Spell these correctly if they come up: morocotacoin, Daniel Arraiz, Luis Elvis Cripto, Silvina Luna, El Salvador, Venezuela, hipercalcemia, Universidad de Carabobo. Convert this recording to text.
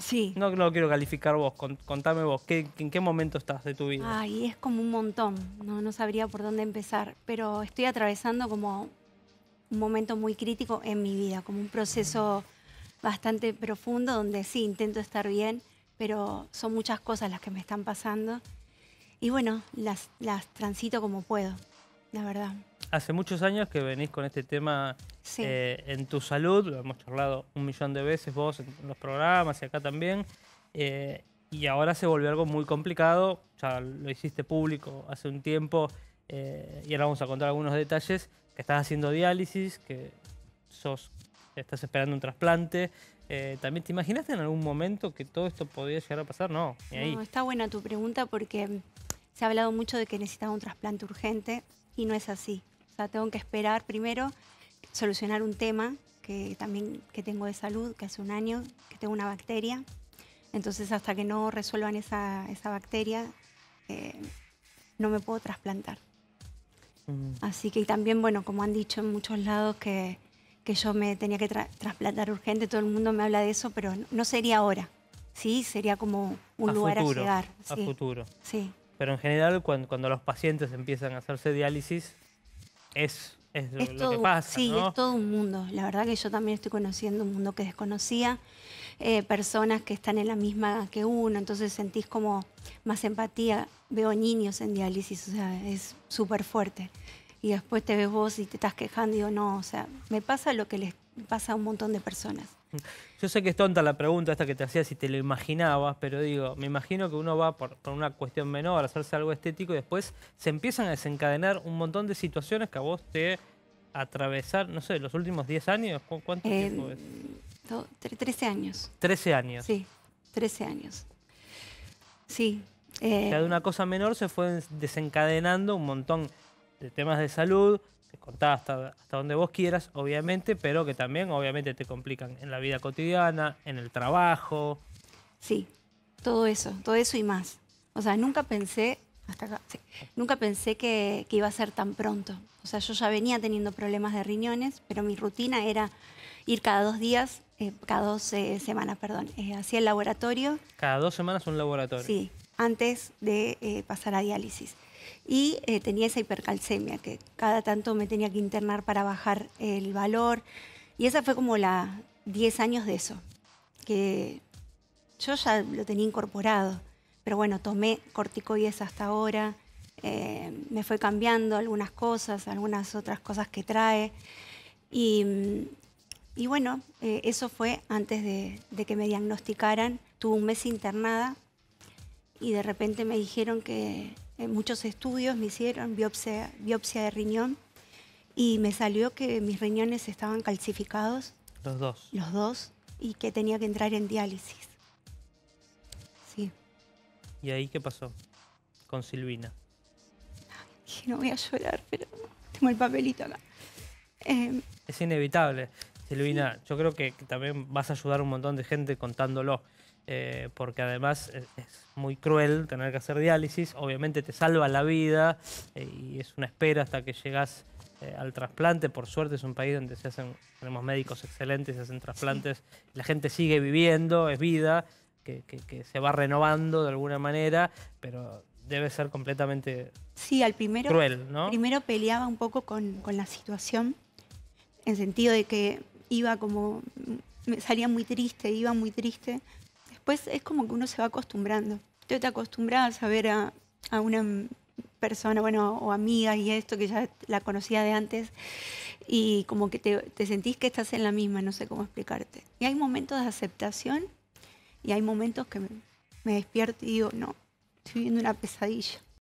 Sí. No lo quiero calificar vos, contame vos, ¿en qué momento estás de tu vida? Ay, es como un montón, no sabría por dónde empezar, pero estoy atravesando como un momento muy crítico en mi vida, como un proceso bastante profundo donde sí, intento estar bien, pero son muchas cosas las que me están pasando y bueno, las transito como puedo, la verdad. Hace muchos años que venís con este tema sí. En tu salud, lo hemos charlado un millón de veces vos en los programas y acá también, y ahora se volvió algo muy complicado, ya lo hiciste público hace un tiempo y ahora vamos a contar algunos detalles, que estás haciendo diálisis, que estás esperando un trasplante. ¿También te imaginaste en algún momento que todo esto podía llegar a pasar? No, ni ahí. No, está buena tu pregunta porque se ha hablado mucho de que necesitaba un trasplante urgente y no es así. O sea, tengo que esperar primero, solucionar un tema que tengo de salud, que hace un año, que tengo una bacteria. Entonces, hasta que no resuelvan esa bacteria, no me puedo trasplantar. Así que y también, bueno, como han dicho en muchos lados que yo me tenía que trasplantar urgente, todo el mundo me habla de eso, pero no sería ahora, ¿sí? Sería como un lugar a llegar. A futuro. Sí. Pero en general, cuando los pacientes empiezan a hacerse diálisis, es lo que pasa, sí, ¿no? Es todo un mundo. La verdad que yo también estoy conociendo un mundo que desconocía, personas que están en la misma que uno, entonces sentís como más empatía. Veo niños en diálisis, o sea, es súper fuerte. Y después te ves vos y te estás quejando y digo, no, o sea, me pasa lo que les pasa a un montón de personas. Yo sé que es tonta la pregunta esta que te hacía si te lo imaginabas, pero digo, me imagino que uno va por una cuestión menor, hacerse algo estético y después se empiezan a desencadenar un montón de situaciones que a vos te atravesaron, no sé, los últimos 10 años, ¿cuánto tiempo es? 13 años. 13 años. Sí, 13 años. Sí. O sea, de una cosa menor se fue desencadenando un montón de temas de salud, que contás hasta donde vos quieras, obviamente, pero que también, obviamente, te complican en la vida cotidiana, en el trabajo. Sí, todo eso y más. O sea, nunca pensé, hasta acá, sí, nunca pensé que iba a ser tan pronto. O sea, yo ya venía teniendo problemas de riñones, pero mi rutina era ir cada 2 días, cada 2 semanas, perdón, hacia el laboratorio. Cada 2 semanas un laboratorio. Sí, antes de pasar a diálisis. Y tenía esa hipercalcemia, que cada tanto me tenía que internar para bajar el valor. Y esa fue como la 10 años de eso, que yo ya lo tenía incorporado. Pero bueno, tomé corticoides hasta ahora, me fue cambiando algunas cosas, algunas otras cosas que trae. Y bueno, eso fue antes de que me diagnosticaran. Tuve un mes internada y de repente me dijeron que... muchos estudios me hicieron, biopsia de riñón, y me salió que mis riñones estaban calcificados. Los dos. Los dos, y que tenía que entrar en diálisis. Sí. ¿Y ahí qué pasó con Silvina? Ay, no voy a llorar, pero tengo el papelito acá. Es inevitable. Silvina, sí. Yo creo que también vas a ayudar a un montón de gente contándolo. Porque además es muy cruel tener que hacer diálisis, obviamente te salva la vida y es una espera hasta que llegas al trasplante. Por suerte es un país donde tenemos médicos excelentes, se hacen trasplantes, sí. La gente sigue viviendo, es vida, que se va renovando de alguna manera, pero debe ser completamente sí, cruel, ¿no? Primero peleaba un poco con la situación, en sentido de que iba como, me salía muy triste, iba muy triste. Pues es como que uno se va acostumbrando. Tú te acostumbras a ver a una persona, bueno, o amiga y esto, que ya la conocía de antes, y como que te sentís que estás en la misma, no sé cómo explicarte. Y hay momentos de aceptación y hay momentos que me despierto y digo, no, estoy viviendo una pesadilla.